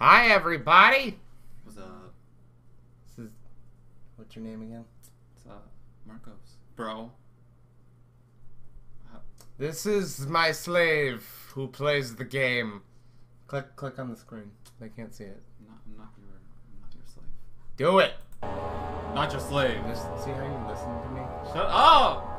Hi, everybody. What's up? This is... What's your name again? It's Marcos. Bro. This is my slave who plays the game. Click on the screen. They can't see it. I'm not your slave. Do it. Not your slave. Just see how you listen to me. Shut up.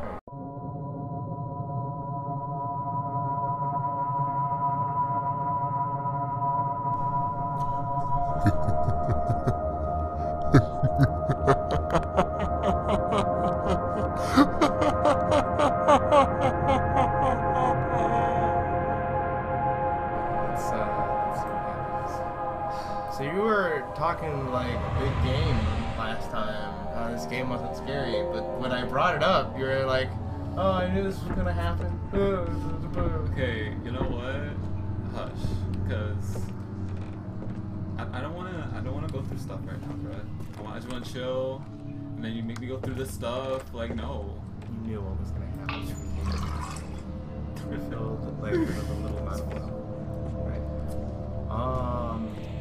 So you were talking like big game last time, how this game wasn't scary, but when I brought it up, you were like, oh, I knew this was gonna happen. Okay, you know what? Hush, because I don't wanna go through stuff right now, bro. I just wanna chill, and then you make me go through this stuff. Like, no. You knew what was gonna happen. We're filled like with a little amount of love. Right.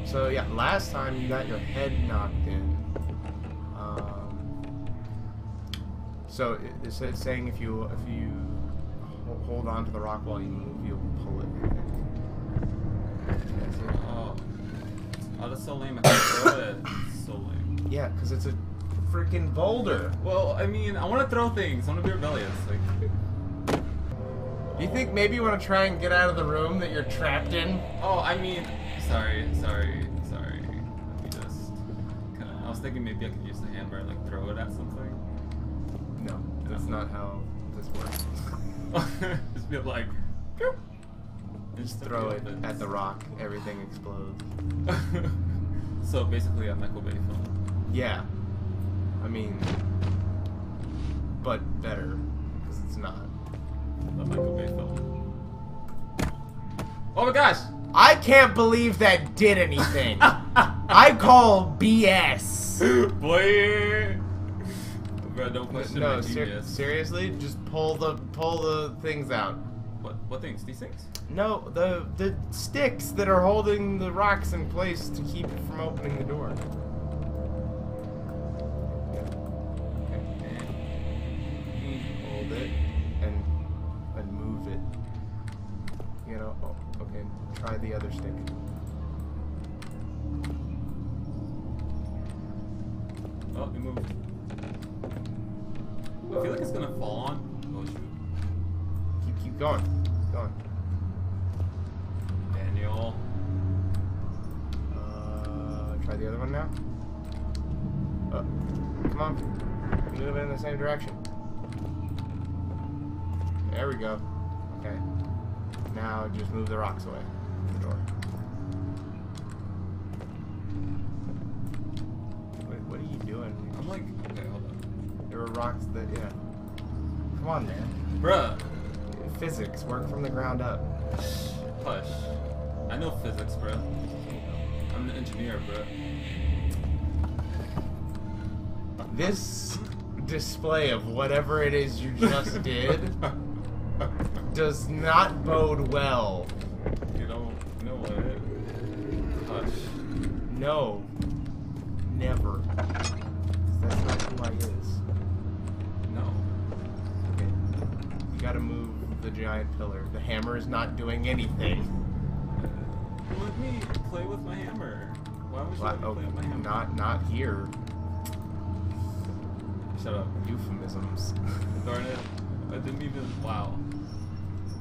So yeah, last time you got your head knocked in. So it's saying if you hold on to the rock while you move, you'll pull it. Oh, that's so lame. I can't throw it. So lame. Yeah, because it's a freaking boulder. Well, I mean, I want to throw things. I want to be rebellious. Like, you think maybe you want to try and get out of the room that you're trapped in? Oh, I mean. Sorry. Let me just kinda, I was thinking maybe I could use the hammer and like throw it at something. No, that's not how this works. Just be like, and just throw it at the rock. Everything explodes. So basically, a Michael Bay film. Yeah, I mean, but better because it's not a Michael Bay film. Oh my gosh! I can't believe that did anything. I call BS. Boy, bro, don't question my genius. Seriously, just pull the things out. What things? These things? No, the sticks that are holding the rocks in place to keep it from opening the door. Okay. Hold it and move it. You know. Oh. Okay, try the other stick. Oh, it moved. I feel like it's gonna fall on. Oh shoot. Keep going. Keep going. Daniel. Try the other one now. Oh. Come on. Move it in the same direction. There we go. Okay. Now just move the rocks away from the door. Wait, what are you doing? I'm like, okay, hold on. There were rocks that, yeah. Come on, man. Bruh. Physics, work from the ground up. Hush. I know physics, bruh. I'm an engineer, bruh. This display of whatever it is you just did does not bode well. You know what? Hush. No. Never. That's not who I is. No. Okay. You gotta move the giant pillar. The hammer is not doing anything. Let me play with my hammer. Why would you play with my hammer? Not here. Shut up. Euphemisms. Darn it. I didn't even. Wow.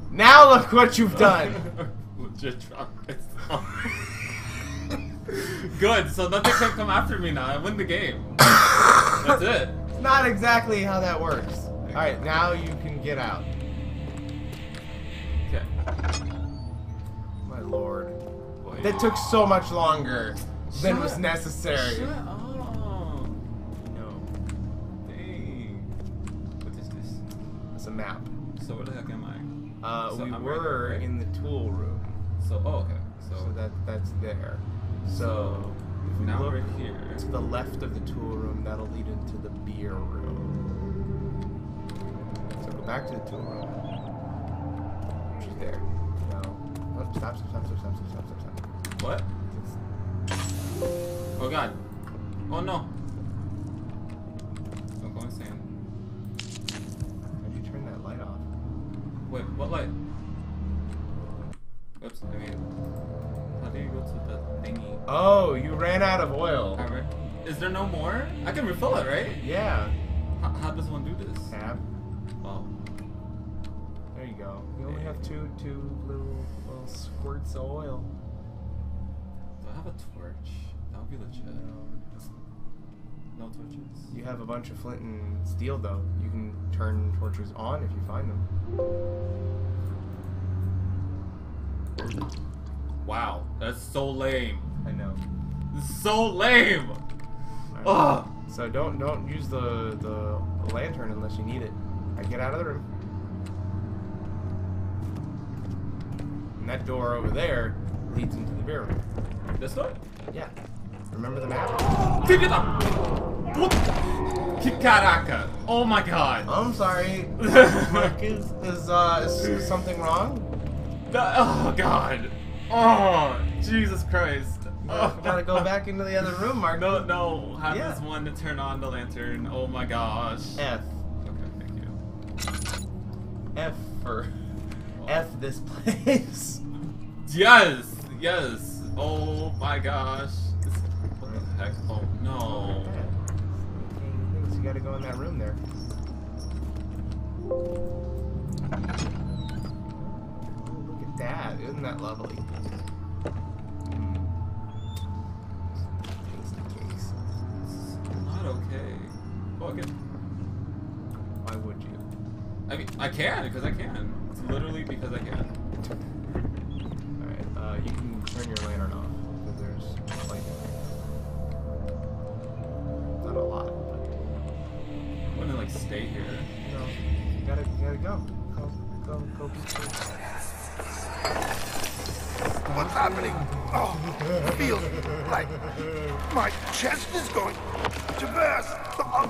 Now look what you've done! Legit dropped this song. Good, so nothing can come after me now. I win the game. That's it. It's not exactly how that works. Alright, now you can get out. Okay. My lord. Boy, that took so much longer than was necessary. Shut up. No. Dang. What is this? It's a map. So where the heck am I? So we were in the tool room. So, oh, okay. So that's there. So if we now look we're here to the left of the tool room, that'll lead into the beer room. So go back to the tool room. Which is there. No. Oh, stop. What? Oh god. Oh no. Don't go insane. How'd you turn that light off? Wait, what light? Oops, I mean... How do you go to the thingy? Oh, you ran out of oil. Alright. Is there no more? I can refill it, right? Yeah. How does one do this? Tab. Oh. There you go. We only have two little squirts of oil. Do I have a torch? That would be legit. No torches. You have a bunch of flint and steel, though. You can turn torches on if you find them. Wow, that's so lame. I know. This is so lame. Right. Ugh. So don't use the lantern unless you need it. I get out of the room. And that door over there leads into the beer room. This door? Yeah. Remember the map? Take it up! What? Caraca! Oh my god! I'm sorry. Marcus, is something wrong? Oh god! Oh Jesus Christ! Oh, gotta go back into the other room, Marcus. No, have this one to turn on the lantern. Oh my gosh. F. Okay, thank you. F for F this place. Yes, yes. Oh my gosh. What the heck? Oh no. You gotta go in that room there. Oh, look at that. Isn't that lovely? Case. Not okay. Oh, okay. Why would you? I mean, I can, because I can. It's literally because I can. Alright, you can turn your lantern off. Because there's light in there. Not a lot, but... I wouldn't, like, stay here. No. You gotta go. Go. What's happening? Oh, it feels like my chest is going to burst. Oh.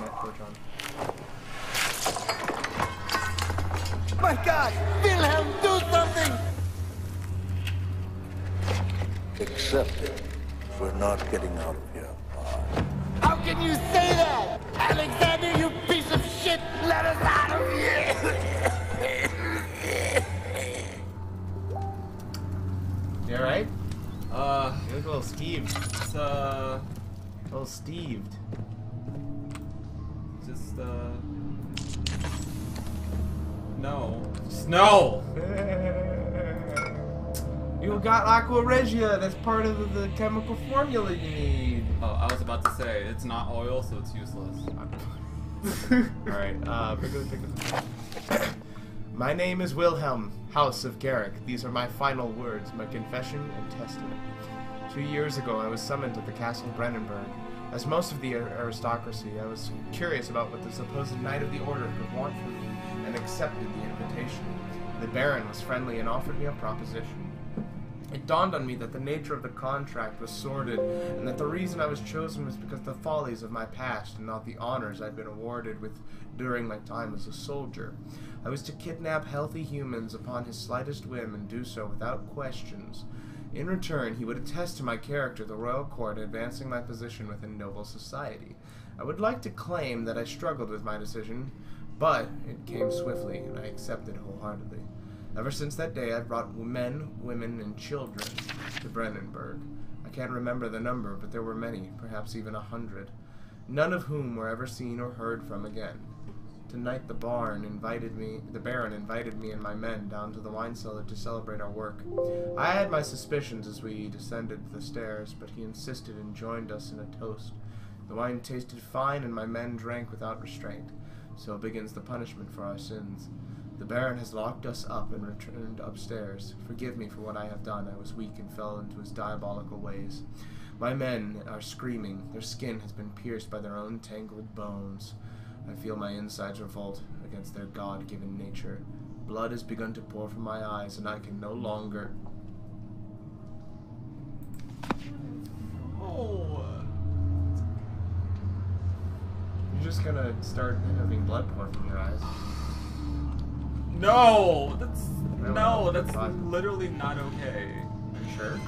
My God, Wilhelm, do something! Except for not getting out of here. How can you say that? Alexander, you piece of shit, let us out of here! You alright? You look a little skeeved. It's, a little steeved. Just, no. Just no! You got Aqua Regia, that's part of the chemical formula you need. Oh, I was about to say, it's not oil, so it's useless. Alright, pick up. My name is Wilhelm, House of Garrick. These are my final words, my confession and testament. 2 years ago, I was summoned to the Castle of Brennenberg. As most of the aristocracy, I was curious about what the supposed Knight of the Order could want from me, and accepted the invitation. The Baron was friendly and offered me a proposition. It dawned on me that the nature of the contract was sordid, and that the reason I was chosen was because of the follies of my past, and not the honors I'd been awarded with during my time as a soldier. I was to kidnap healthy humans upon his slightest whim and do so without questions. In return, he would attest to my character at the royal court, advancing my position within noble society. I would like to claim that I struggled with my decision, but it came swiftly, and I accepted wholeheartedly. Ever since that day, I've brought men, women, and children to Brennenberg. I can't remember the number, but there were many, perhaps even 100, none of whom were ever seen or heard from again. Tonight the Baron invited me and my men down to the wine cellar to celebrate our work. I had my suspicions as we descended the stairs, but he insisted and joined us in a toast. The wine tasted fine and my men drank without restraint. So begins the punishment for our sins. The Baron has locked us up and returned upstairs. Forgive me for what I have done. I was weak and fell into his diabolical ways. My men are screaming. Their skin has been pierced by their own tangled bones. I feel my insides revolt against their God-given nature. Blood has begun to pour from my eyes, and I can no longer... Oh! You're just gonna start having blood pour from your eyes. No! That's literally not okay. Are you sure?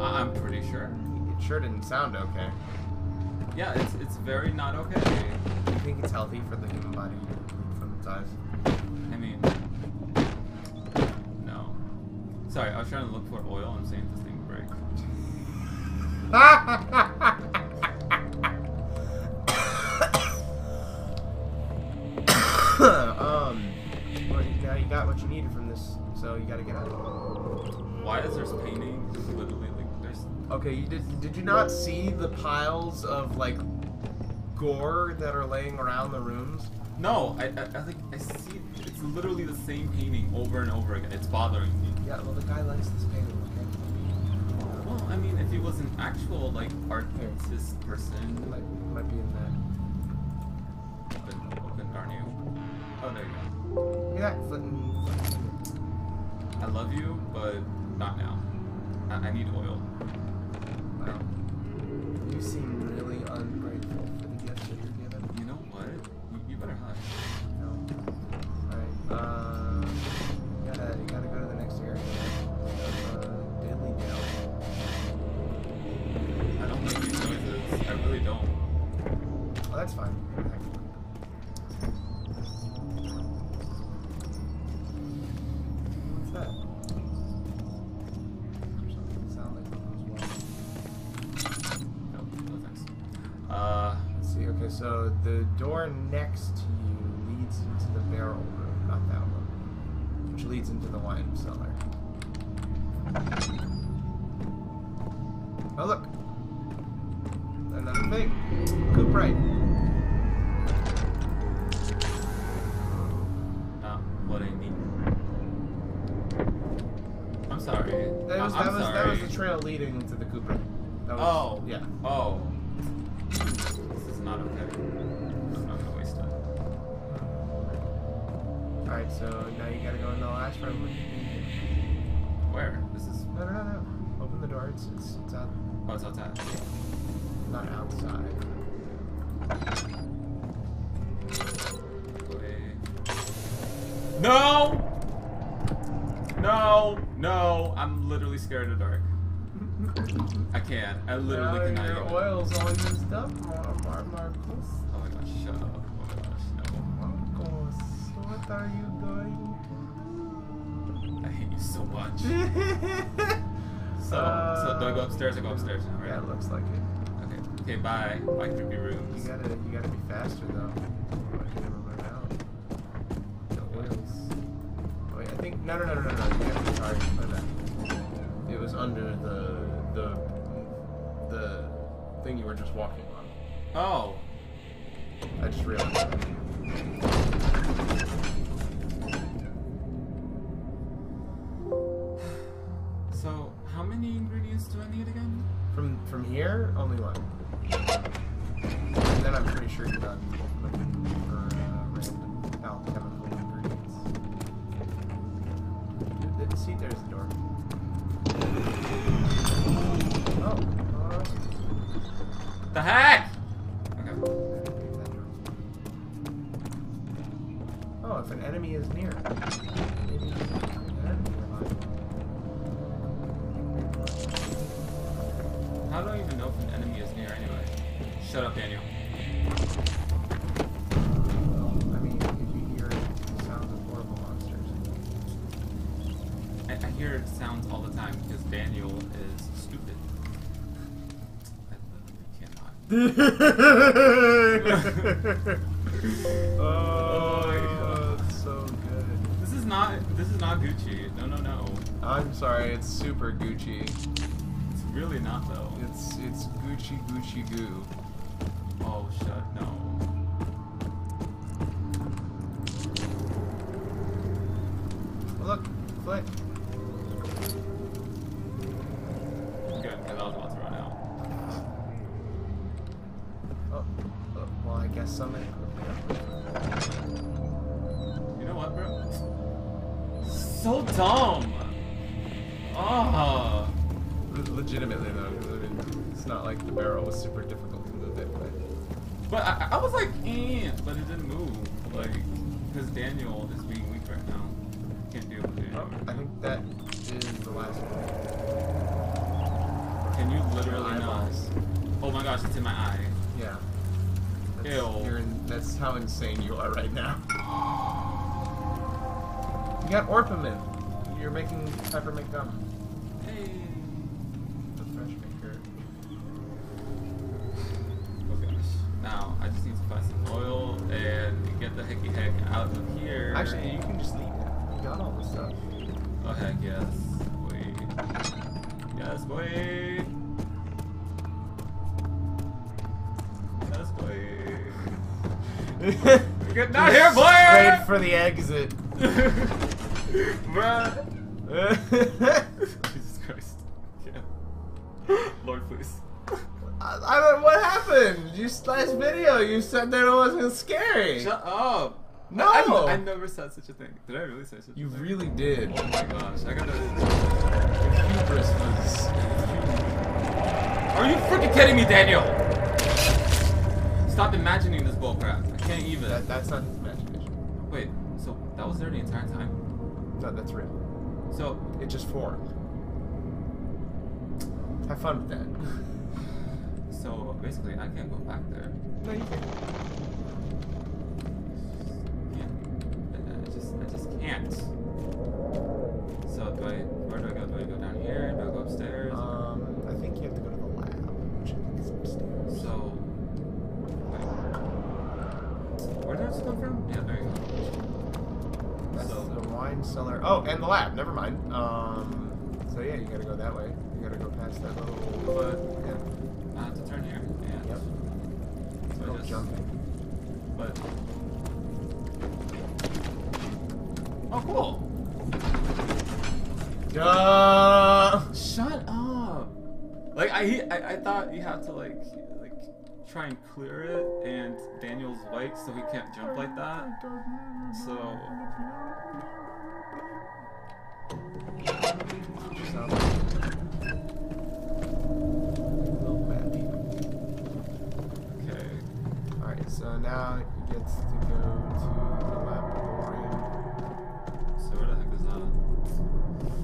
I'm pretty sure. sure didn't sound okay. Yeah, it's very not okay. Do you think it's healthy for the human body from its eyes? I mean, no. Sorry, I was trying to look for oil and seeing if this thing breaks. Well, you got what you needed from this, so you gotta get out of it. Why is there's painting? Literally, like there's. Okay, you did you not see the piles of like gore that are laying around the rooms? No, I think I see. It's literally the same painting over and over again. It's bothering me. Yeah, well, the guy likes this painting. Okay. Well, I mean, if he was an actual like artist person, might be in there. Oh, there you go. Yeah, I love you, but not now. I need oil. Wow. You seem really ungrateful for the gift that you're given. You know what? You better hush. No. Alright, you gotta go to the next area. Deadly Dale. I don't like these noises. I really don't. Well, that's fine. So the door next to you leads into the barrel room, not that one, which leads into the wine cellar. Oh look, another thing, Cooperite. Not what I need. I'm sorry. That was the trail leading into the Cooperite. Oh yeah. Oh. Alright, so now you gotta go in the last room. Where? This is... No. Open the door. It's out. Oh, it's outside. Not outside. Wait. No! No! I'm literally scared of the dark. I can't. I literally cannot. Your oil's all used up, Marcos. Oh my gosh, shut up. Oh my gosh, no. Marcos, what are you doing? I hate you so much. So do I go upstairs? I go upstairs now, right? Yeah, it looks like it. Okay, bye. Bye, creepy rooms. You gotta be faster though. I can never run out. The oils. Wait, I think no. You gotta be charged for that. It was under the thing you were just walking on. Oh. I just realized that. So, how many ingredients do I need again? From here, only one. And then I'm pretty sure you're done looking for random alchemical ingredients. See, there's the door. Oh. The heck? Okay. Oh, if an enemy is near. Maybe how do I even know if an enemy is near anyway? Shut up, Daniel. I mean, if you hear the sounds of horrible monsters. I hear sounds all the time because Daniel is stupid. I literally cannot. Oh, it's so good. This is not Gucci. No. I'm sorry, it's super Gucci. It's really not though. It's Gucci goo. Oh shut no. Look, click. Summit. You know what, bro? So dumb! Oh. Legitimately, though, it's not like the barrel was super difficult to move it, but I was like, eh, but it didn't move. Like, because Daniel is being weak right now. Can't deal with it. I think that is the last one. Can you literally not? Oh my gosh, it's in my eye. Yeah. That's, that's how insane you are right now. You got Orpiment. You're making peppermint gum. Hey. The fresh maker. Oh gosh. Now I just need to find some oil and get the hicky heck out of here. Actually, you can just leave it. You got all this stuff. Oh heck yes. Wait. Yes, wait. Get down here, boy! Straight for the exit. Bruh. Jesus Christ. Yeah. Lord, please. I mean, what happened? You slashed video. You said that it wasn't scary. Shut up. No! I never said such a thing. Did I really say such a thing? You really did. Oh my gosh. I gotta... Hubris was... Are you freaking kidding me, Daniel? Stop imagining this bullcrap. I can't even. That's not his imagination. Wait, so that was there the entire time? No, that's real. So it just formed. Have fun with that. So basically, I can't go back there. No, you can't. Yeah, I just can't. So do I? Where do I go? Do I go down here? Do I go upstairs? I think you have to go to the lab, which I think is upstairs. So. Where did this come from? Yeah, there you go. That's so, the wine cellar. Oh, and the lab. Never mind. So yeah, you gotta go that way. You gotta go past that little. But yeah. I have to turn here. Yeah. Yep. So I just jump. But. Oh, cool. Duh. Shut up. Like I thought you had to like. Try and clear it, and Daniel's white, so he can't jump like that. So. Okay. Alright, so now he gets to go to the laboratorium. So, where the heck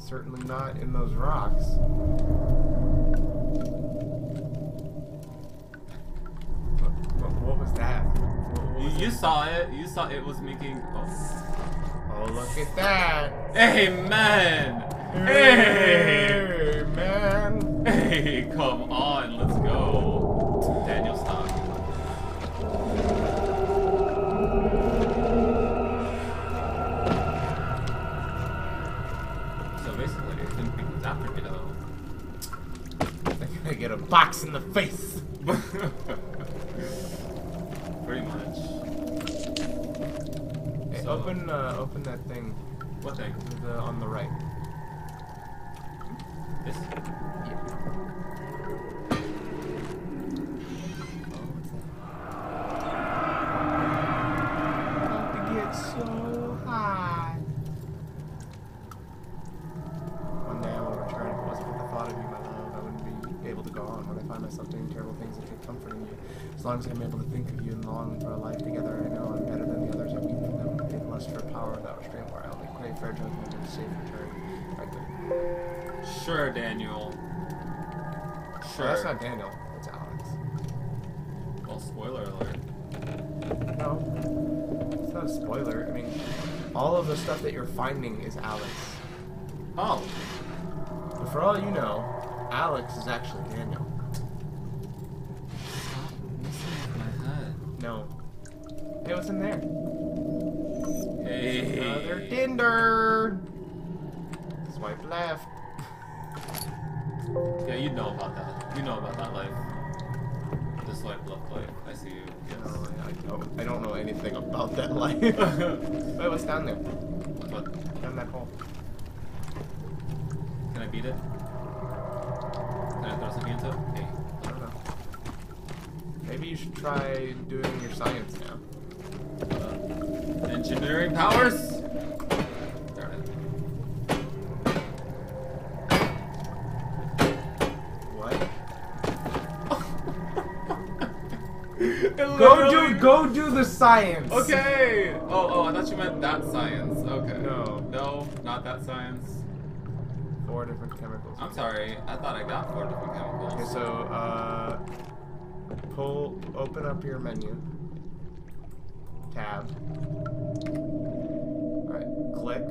is that? Certainly not in those rocks. What was that? You saw it. You saw it was making. Oh, look at that! Hey, man! Hey, man! Hey, come on, let's go. Daniel, stop. So basically, I didn't think it was after me though. They're gonna get a box in the face. Pretty much. Hey, so, open that thing. What thing? On the right. This? Yeah. About to get so high. One day I will return. If it wasn't for the thought of you, my love, I wouldn't be able to go on. When I find myself doing terrible things, I take comfort in you. As long as I'm able to think of you and long for a life together, I know I'm better than the others. I weep in them in lust for power without restraint, where I only crave fair judgment and a safe return. Right there. Sure, Daniel. Sure. Oh, that's not Daniel. That's Alex. Well, spoiler alert. No. It's not a spoiler. I mean, all of the stuff that you're finding is Alex. Oh. But for all you know, Alex is actually Daniel. No. Hey, what's in there? Hey. Another Tinder! Swipe left. Yeah, you know about that. You know about that life. The swipe left life. I see you. Yes. No, I don't know anything about that life. Wait, what's down there? What? Down that hole. Can I beat it? Can I throw something into it? Hey. Maybe you should try doing your science now. Engineering powers? Darn it. What? go do the science! Okay! Oh, I thought you meant that science. Okay. No. No, not that science. 4 different chemicals. I'm sorry, I thought I got 4 different chemicals. Okay, so, open up your menu. Tab. Alright, click.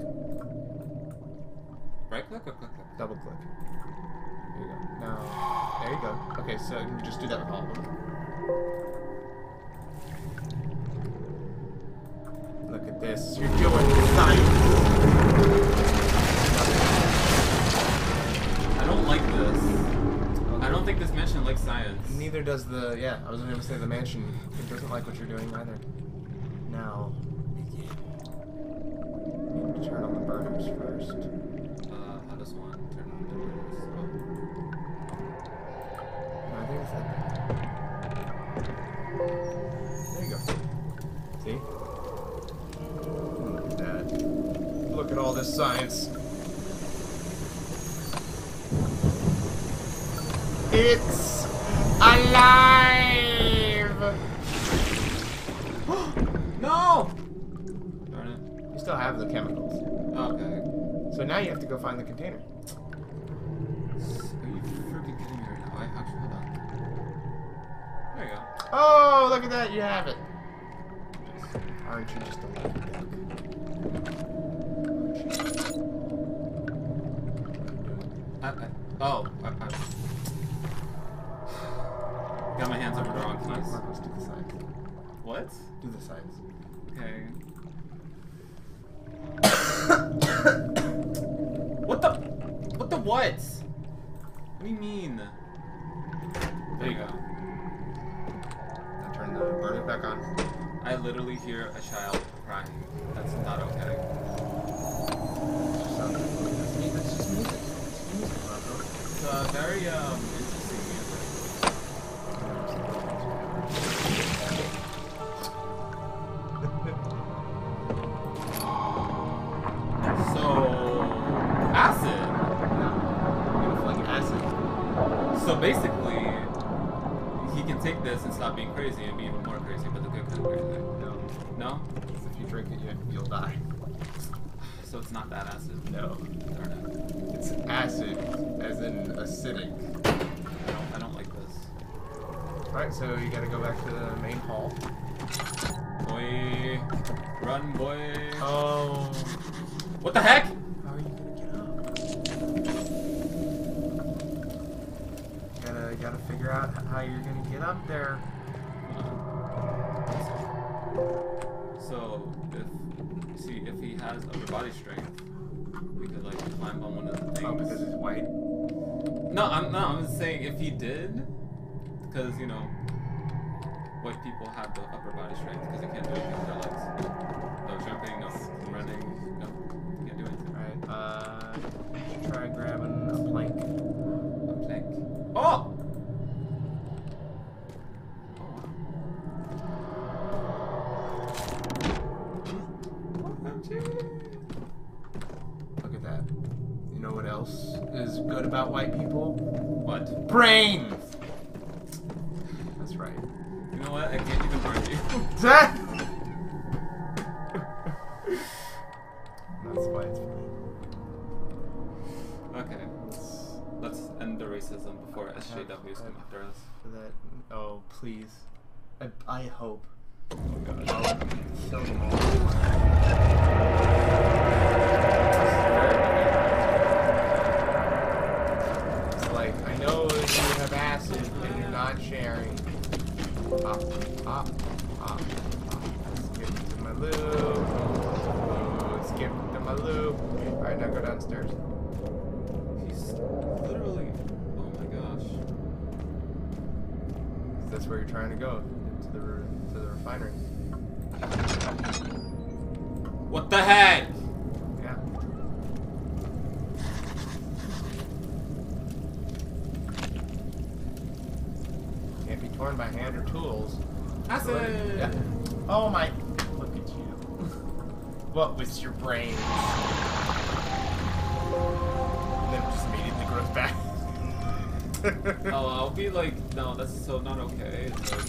Right click or click click? Double click. There you go. Now, there you go. Okay, so you just do that with all of them. Look at this. You're doing science! I don't like this. I don't think this mansion likes science. Neither does the, yeah, I was going to say the mansion. It doesn't like what you're doing either. Now, you need to turn on the burners first. How does one turn on the burners? I think it's that. There you go. See? Look at that. Look at all this science. It's alive! No! Darn it. You still have the chemicals. Okay. So now you have to go find the container. Are you freaking kidding me right now? I actually, hold on. There you go. Oh, look at that! You have it. Aren't you just a little bit? Oh. Got my hands over the wrong keys. Marcos, do the sides. What? Do the sides. Okay. What the? What the what? What do you mean? There you go. Now turn the burner back on. I literally hear a child crying. That's not okay. That's just music. It's very interesting music. So basically, he can take this and stop being crazy and be even more crazy, but the good kind of crazy. No. No? Because if you drink it, you'll die. So it's not that acid? No. Darn it. It's acid, as in acidic. I don't like this. Alright, so you gotta go back to the main hall. Boy. Run, boy. Oh. What the heck? Gotta figure out how you're gonna get up there. So, if he has upper body strength, we could like climb on one of the things. Oh, because he's white. No, I'm just saying if he did, because you know, white people have the upper body strength because they can't do anything with their legs. No jumping, no running, no, can't do anything. All right. Try grabbing a plank. A plank. Oh. Look at that. You know what else is good about white people? What? Brains! That's right. You know what? I can't even argue. That's why it's funny. Okay. Let's end the racism before SJWs come after us. Oh, please. I hope. Oh my God. So it's like, I know you have acid and you're not sharing. Skip to my loop. Skip to my loop. Alright, now go downstairs. He's literally. Oh my gosh. That's where you're trying to go. To the refinery. What the heck? Yeah. Can't be torn by hand or tools. Acid. Yeah. Oh my! Look at you. What was your brain? And then just immediately grows back. Oh, I'll be like, no, that's so not okay. It's like,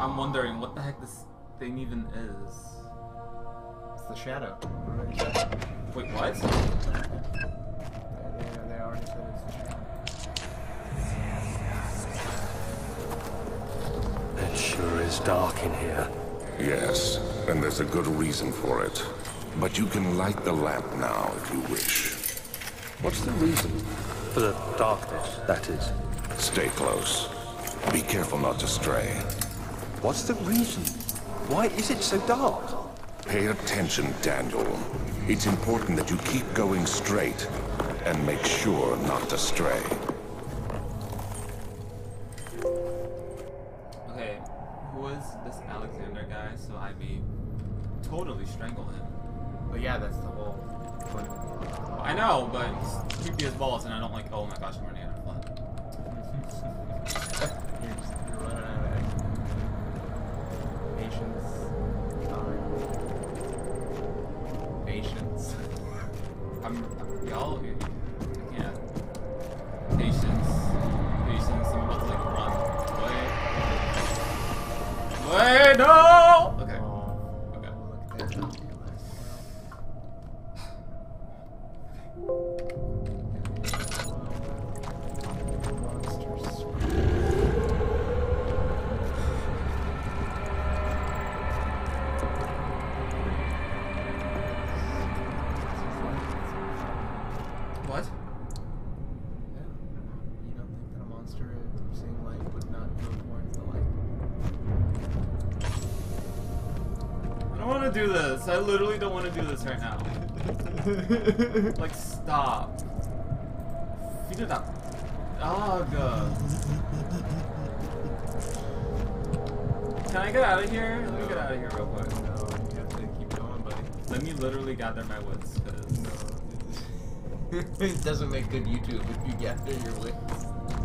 I'm wondering what the heck this thing even is? It's the shadow. Wait, what? They already said it's the shadow. It sure is dark in here. Yes, and there's a good reason for it. But you can light the lamp now if you wish. What's the reason? For the darkness, that is. Stay close. Be careful not to stray. What's the reason? Why is it so dark? Pay attention, Daniel. It's important that you keep going straight and make sure not to stray. Okay, who is this Alexander guy? So I may totally strangle him. But yeah, that's the whole point. I know, but he's creepy as balls, and I don't like. Oh my gosh, I'm running out of blood. You're running out of patience. Time. Patience. Y'all. Yeah. Patience. Patience. I'm about to like run. Wait. Wait. No. I literally don't want to do this right now. Like, stop. You did that. Oh, God. Can I get out of here? Let me get out of here real quick. No, you have to keep going, buddy. Let me literally gather my wits, because... It doesn't make good YouTube if you gather your wits.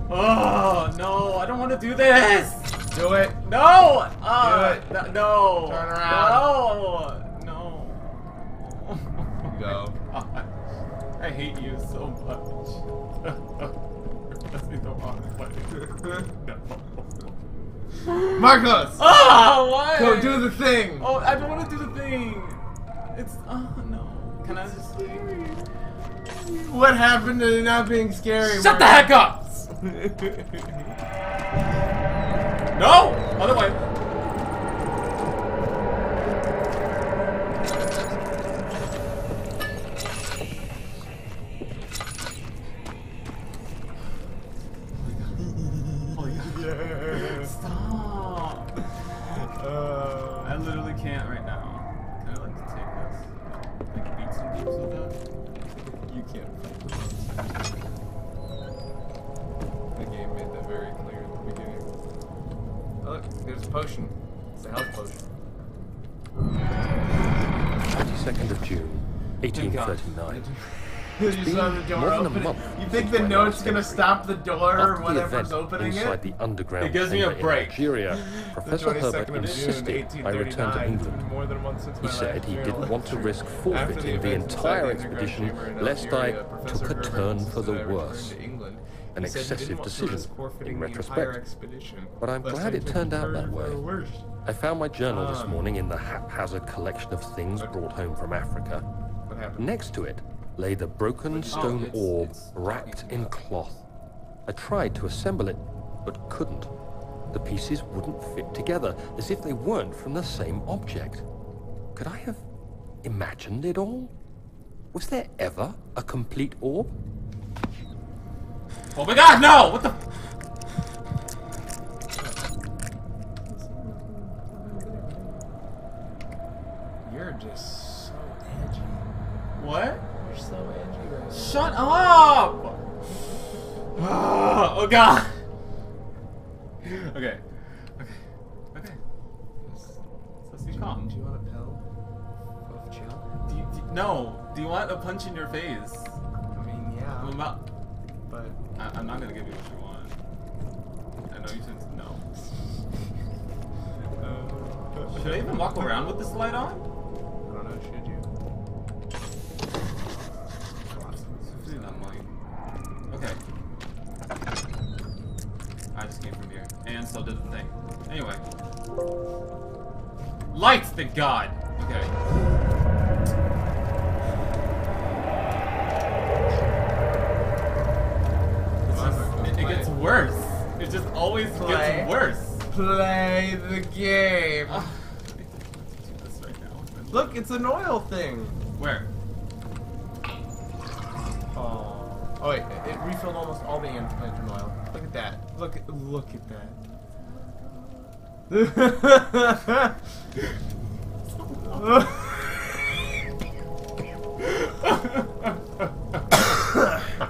Oh, no. I don't want to do this. Do it. No. Do it. No. Turn around. No. Go. God. I hate you so much. That's the wrong button. No. Marcos! Oh, what? Go do the thing! Oh, I don't want to do the thing! It's. Oh, no. Can I just. Scary. What happened to not being scary? Shut the heck up! No! Other way! You think the note's gonna stop the door or whatever's opening it? The underground it gives me a break. Professor Herbert insisted I return to England. He said he didn't want to risk forfeiting the entire expedition lest I took a turn for the worse. An excessive decision, in retrospect. But I'm glad it turned out that way. I found my journal this morning in the haphazard collection of things brought home from Africa. Next to it lay the broken stone orb wrapped in cloth. I tried to assemble it, but couldn't. The pieces wouldn't fit together, as if they weren't from the same object. Could I have imagined it all? Was there ever a complete orb? Oh my God, no! What the? You're just so edgy. What? You're so edgy right now. Shut up! Oh God! Okay. Okay. Okay. Let's be calm. Do you want a pill? Of chill? No. Do you want a punch in your face? I mean, yeah. I'm about... But I'm not gonna give you what you want. I know you said no. Should I even walk around with this light on? I don't know, should you? Really not mine. Okay. I just came from here. And so did the thing. Anyway. Lights, thank God. Okay. It gets worse. It just always gets worse. Play the game. Look, it's an oil thing. Where? Oh. Oh wait, it refilled almost all the engine oil. Look at that. Look at that.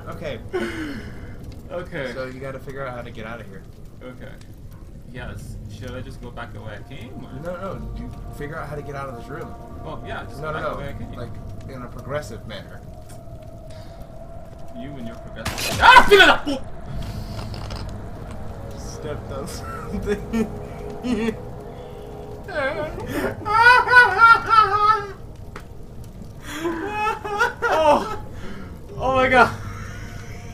Okay. Okay. So you gotta figure out how to get out of here. Okay. Yes. Should I just go back the way I came? Or? No. You figure out how to get out of this room. Well, yeah. Just go back the way I came. Like in a progressive manner. You and your progressive. Ah! Feel it up! Stepped on something. Oh my God.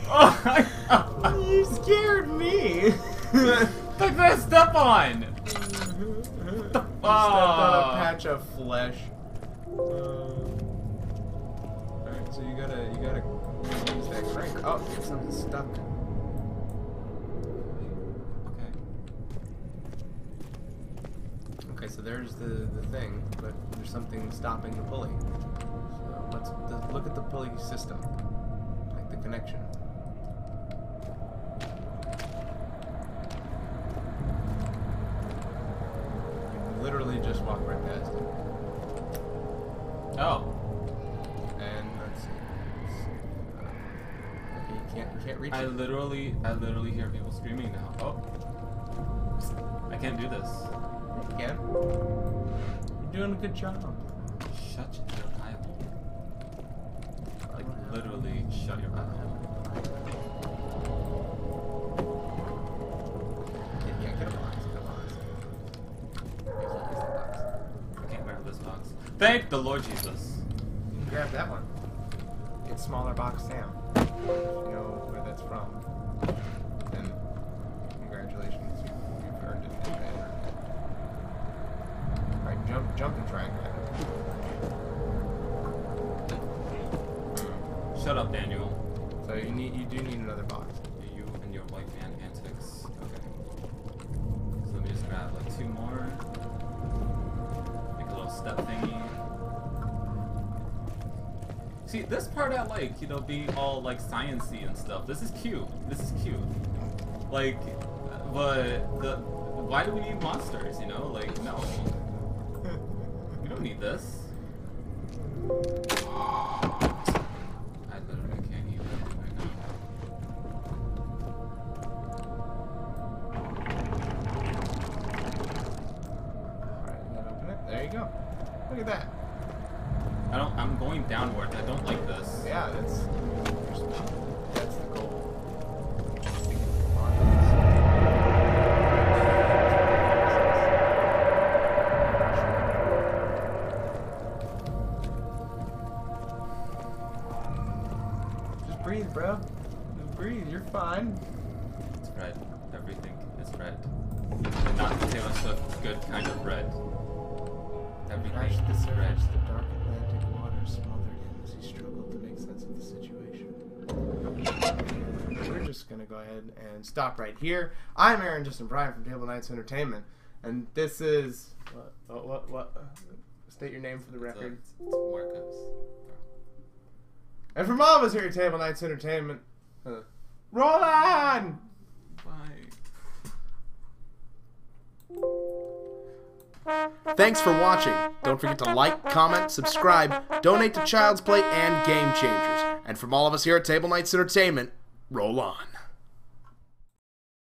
Oh my God. You scared me. Look what I step on! Stepped on a patch of flesh. Alright, so you gotta use that crank. Oh, something's stuck. Okay. Okay, so there's the thing, but there's something stopping the pulley. So let's look at the pulley system. Like the connection. Literally just walk right past it. Oh. And let's see. You can't reach it. I literally hear people screaming now. Oh. I can't do this. You can. You're doing a good job. Shut your eye hole. Like literally shut your eye hole. Yeah, get a box. Thank the Lord Jesus. You can grab that one. It's smaller box down. You know where that's from. And congratulations, you've earned it. Alright, jump and try and grab it. Shut up, Daniel. So you do need another box. You and your white man antics. Okay. So let me just grab like two more. Make a little step thingy. See, this part I like, you know, being all, like, science-y and stuff. This is cute. This is cute. Like, but why do we need monsters, you know? Like, no. We don't need this. I literally can't even right now. Alright, now open it. There you go. Look at that. I'm going downward. I don't like this. Yeah, that's the goal. Just breathe, bro. Just breathe. You're fine. It's bread. Everything is bread. Not the Taylor Swift good kind of bread. Everything is bread. Gonna go ahead and stop right here. I'm Aaron Justin Bryan from Table Knights Entertainment, and this is state your name for the record. It's Marcos. And from all of us here at Table Knights Entertainment, roll on. Bye. Thanks for watching. Don't forget to like, comment, subscribe, donate to Child's Play and Game Changers. And from all of us here at Table Knights Entertainment, roll on.